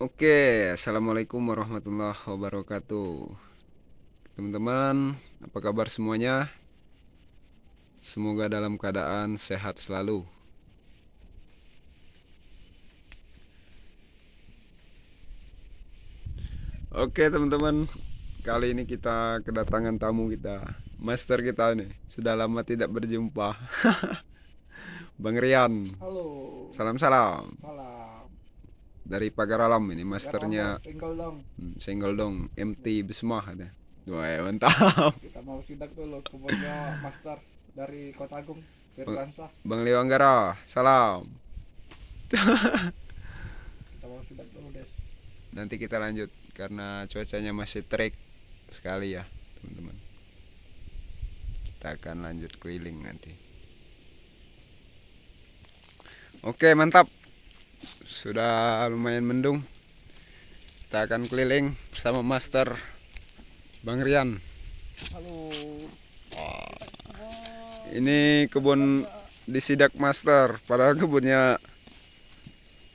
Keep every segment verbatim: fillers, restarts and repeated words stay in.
Oke, assalamualaikum warahmatullahi wabarakatuh. Teman-teman, apa kabar semuanya? Semoga dalam keadaan sehat selalu. Oke teman-teman, kali ini kita kedatangan tamu kita, master kita nih. Sudah lama tidak berjumpa. Bang Rian. Halo. Salam-salam. Salam. Dari Pagar Alam ini masternya. Alam, single dong. Single dong, M T Besmah ada. Wah, mantap. Kita mau sidak dulu kemudian master dari Kota Agung, Firdansah. Bang Liwanggaro. Salam. Kita mau sidak dulu, Des. Nanti kita lanjut karena cuacanya masih terik sekali ya, teman-teman. Kita akan lanjut keliling nanti. Oke, mantap. Sudah lumayan mendung. Kita akan keliling bersama master Bang Rian. Halo. Oh. Ini kebun disidak master, padahal kebunnya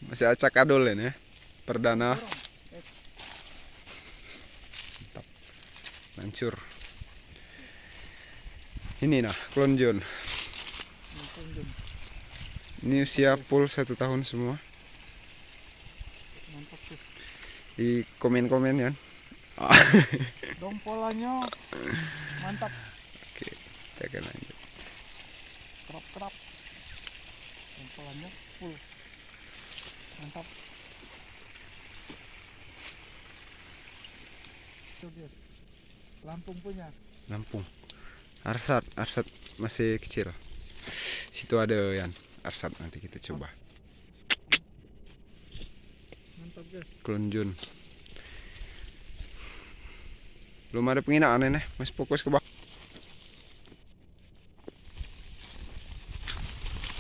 masih acak adul ini ya. Perdana. Mantap. Lancur. Ini nah, klonjun. Ini usia full satu tahun semua. Mantap, tuh. Di komen-komen ya. Dong polanya mantap. Oke, kita akan lanjut. Kerap-kerap. Dong polanya full. Mantap. Lampung punya. Lampung. Arsyad, Arsyad masih kecil. Situ ada Yan. Arsyad nanti kita coba. Mantap guys. Klonjun. Belum ada penghinaan nih, masih fokus ke bawah.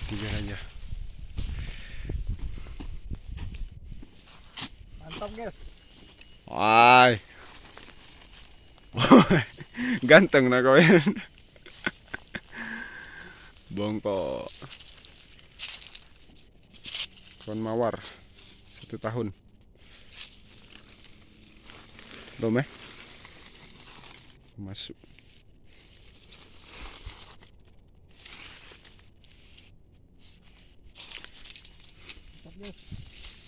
Tiga aja. Mantap guys. Wah. Ganteng nak kau. Bongkok. Pohon mawar satu tahun belum eh masuk.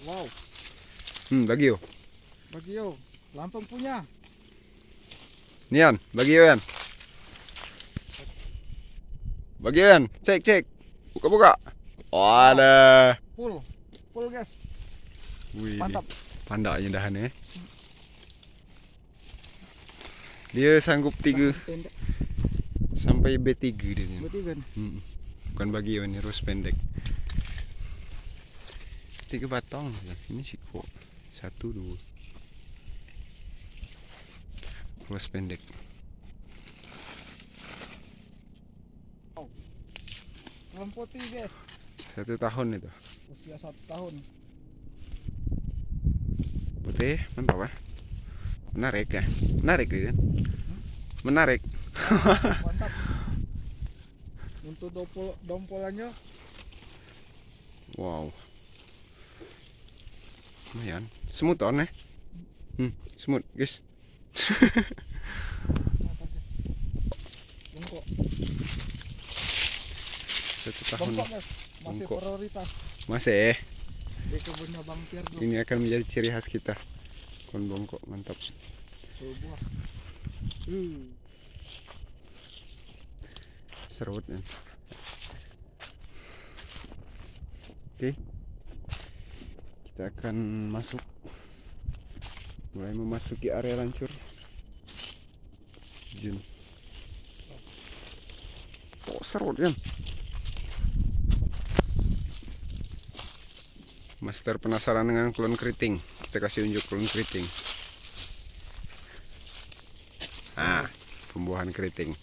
Wow. hmm bagio bagio Lampung punya nian. Bagio yan bagio yan cek cek buka buka oh, ada full. Full guys. Wih, mantap. Pandak aja dahan ya. Dia sanggup tiga sampai B tiga dia. B tiga. Hmm. Bukan bagi ini terus pendek. Tiga batang. Ini siko. Satu dua. Terus pendek. Oh. Rom putih guys. Satu tahun itu. Usia satu tahun. Putih, mantap ya. Menarik ya. Menarik gitu. Hmm? Menarik. Mantap. Untuk dompol dompolannya. Wow. Lumayan. Semut on ya. Hmm, semut, guys. Mantap, guys. Bongkok. Satu tahun. Bongkok, guys. Masih bongkok. Prioritas. Masih. Di kebunnya Bang Tiar. Ini akan menjadi ciri khas kita. Kon bongkok mantap. Buah. Hmm. Serut kan. Oke. Kita akan masuk. Mulai memasuki area lancur. Jun. Oh, serut kan. Master penasaran dengan klon keriting. Kita kasih unjuk klon keriting. Nah, pembuahan keriting.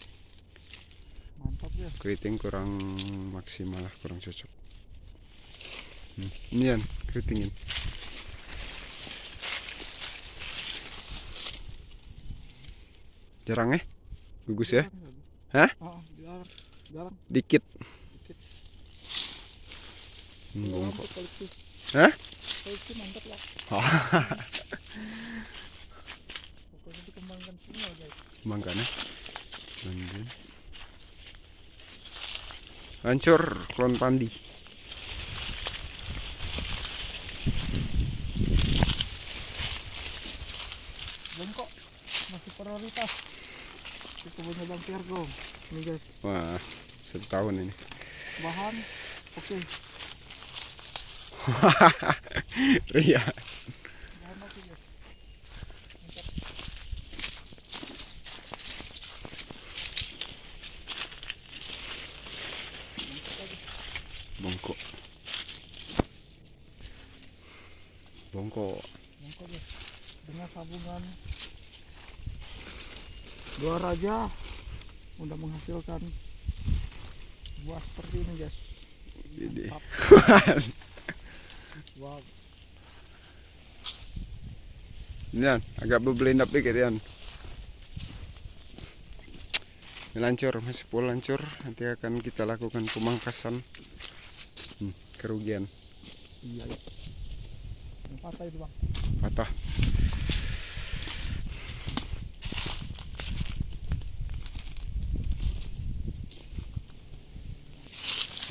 Mantap ya. Keriting kurang maksimal lah, kurang cocok. Hmm, ini kan keritingin. Jarang ya? Gugus ya? Hah? Oh, jarang. Jarang. Dikit. Dikit. Hmm, bongkok. Hah? Itu mantap lah. Pokoknya dikembangkan semua guys. Kembangkan ya. Lanjut. Hancur klon pandi. Bongkok masih prioritas. Itu punya Bang Tiar dong. Ini guys. Wah, satu tahun ini. Bahan oke. Okay. Rian. Bongkok. Bongkok. Bongkok guys. Dengan sabungan dua raja udah menghasilkan buah seperti ini guys. Wow. Ini agak berbelindap dikit ya. Ini lancur, masih full lancur. Nanti akan kita lakukan pemangkasan hmm, kerugian. Iya. Yang patah itu bang. Patah.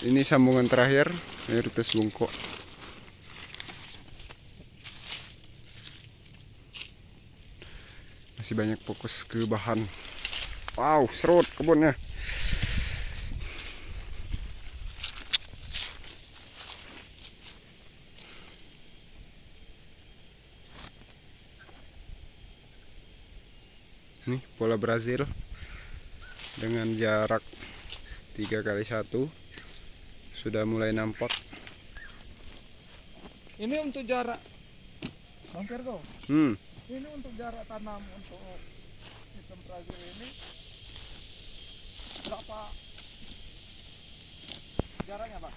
Ini sambungan terakhir dari rutes bongkok. Masih banyak fokus ke bahan. Wow, serut kebunnya. Nih, pola Brazil dengan jarak tiga kali satu sudah mulai nampak. Ini untuk jarak Bang Virgo. Hmm. Ini untuk jarak tanam untuk sistem Brazil ini berapa jaraknya bang?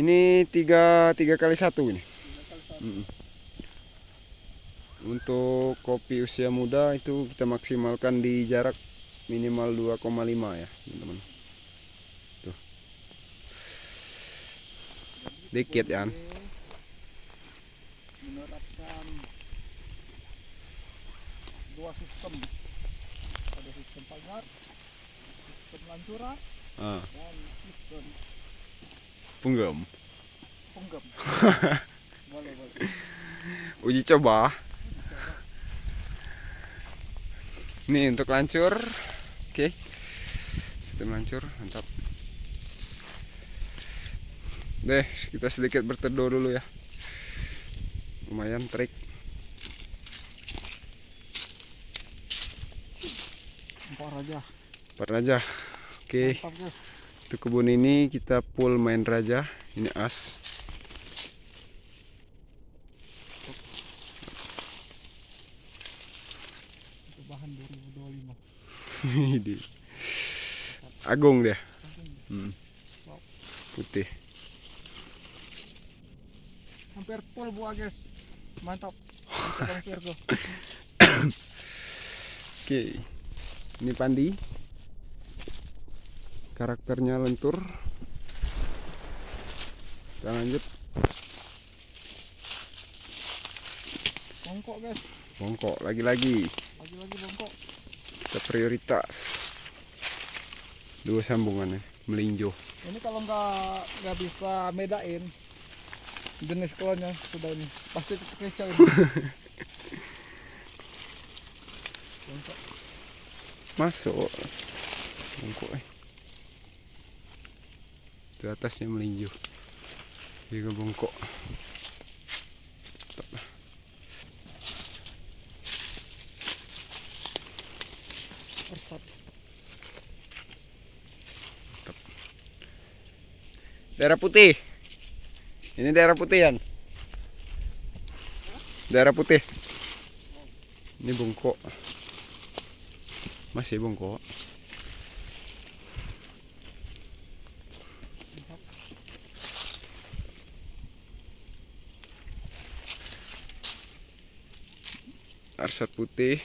Ini tiga tiga kali satu ini. tiga kali satu. Mm. Untuk kopi usia muda itu kita maksimalkan di jarak minimal dua koma lima ya teman-teman. Tuh, dikit ya. Menerapkan dua sistem, ada sistem pagar, sistem lancuran, ah. dan sistem penggem. Penggem. Boleh, boleh. Uji coba. Nih untuk lancur, oke. Okay. Sistem lancur, mantap. Deh, kita sedikit berteduh dulu ya. Lumayan trik. Empat raja. Empat raja. Oke. Okay. Untuk kebun ini kita full main raja. Ini as. Itu bahan dua ribu dua puluh lima. Agung dia. Hmm. Putih. Hampir full buah guys. Mantap. Oke. Ini pandi. Karakternya lentur. Kita lanjut. Bongkok, guys. Bongkok lagi-lagi. Lagi-lagi bongkok. Kita prioritas. Dua sambungannya melinjo. Ini kalau nggak nggak bisa bedain jenis klonnya sudah ini pasti terkecoh ini. Masuk bongkok eh di atasnya melinju juga bongkok. Persat. Daerah putih. Ini daerah putih Yan. Daerah putih. Ini bongkok. Masih bongkok. Arsyad putih.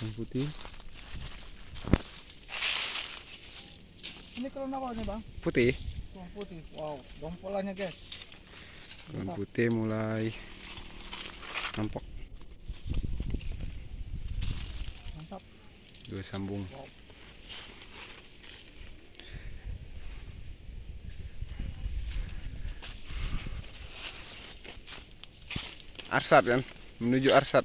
yang putih. Ini kerang apa nih bang? Putih. Kerang putih. Wow, dompolannya guys. Kerang putih mulai nampak. Mantap. Dua sambung. Wow. Arsyad kan, menuju Arsyad.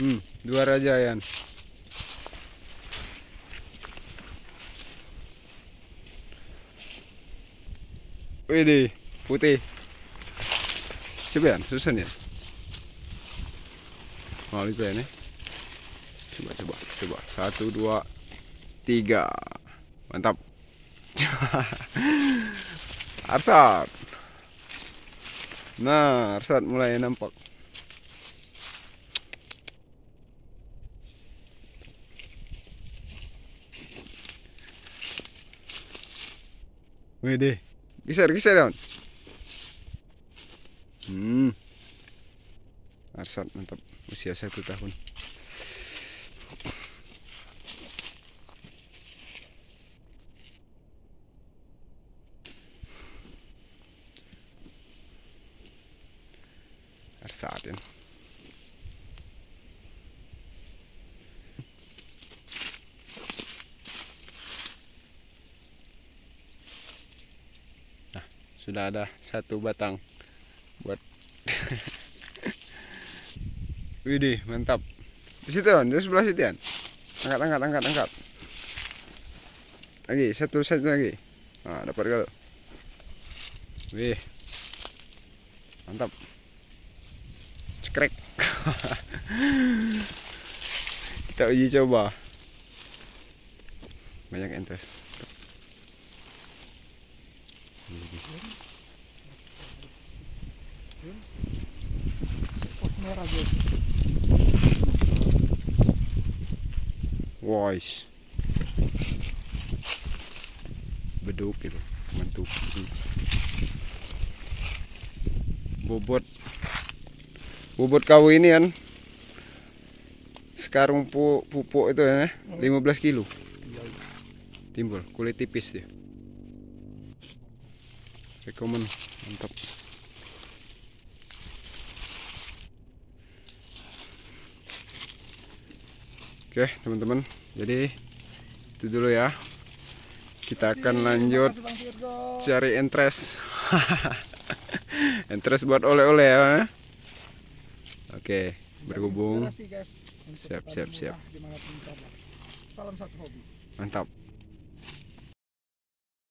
Hmm, dua raja Yan. Widih, putih. Coba Yan, susun ya. Mau itu ya nih. Coba coba coba. Satu dua tiga. Mantap. Arsyad. Nah, Arsyad mulai nampak. Wede, geser geser down. Hmm, Arsyad mantap, usia satu tahun. Arsyad. Nah, sudah ada satu batang buat. Widih, mantap. Di situ, di sebelah situ. Angkat, angkat, angkat, angkat. Lagi, satu satu lagi. Nah, dapat kalau. Wih. Mantap. Krek. Kita uji coba. Banyak entes. Wais. Beduk itu, mantu. Bobot. Bobot kau ini kan sekarung pupuk itu ya, lima belas kilo. Timbul, kulit tipis dia. Rekomen, mantap. Oke teman-teman, jadi itu dulu ya. Kita akan lanjut cari entres. Entres buat oleh-oleh ya. Oke, berhubung. Siap, siap, siap. Salam satu hobi. Mantap.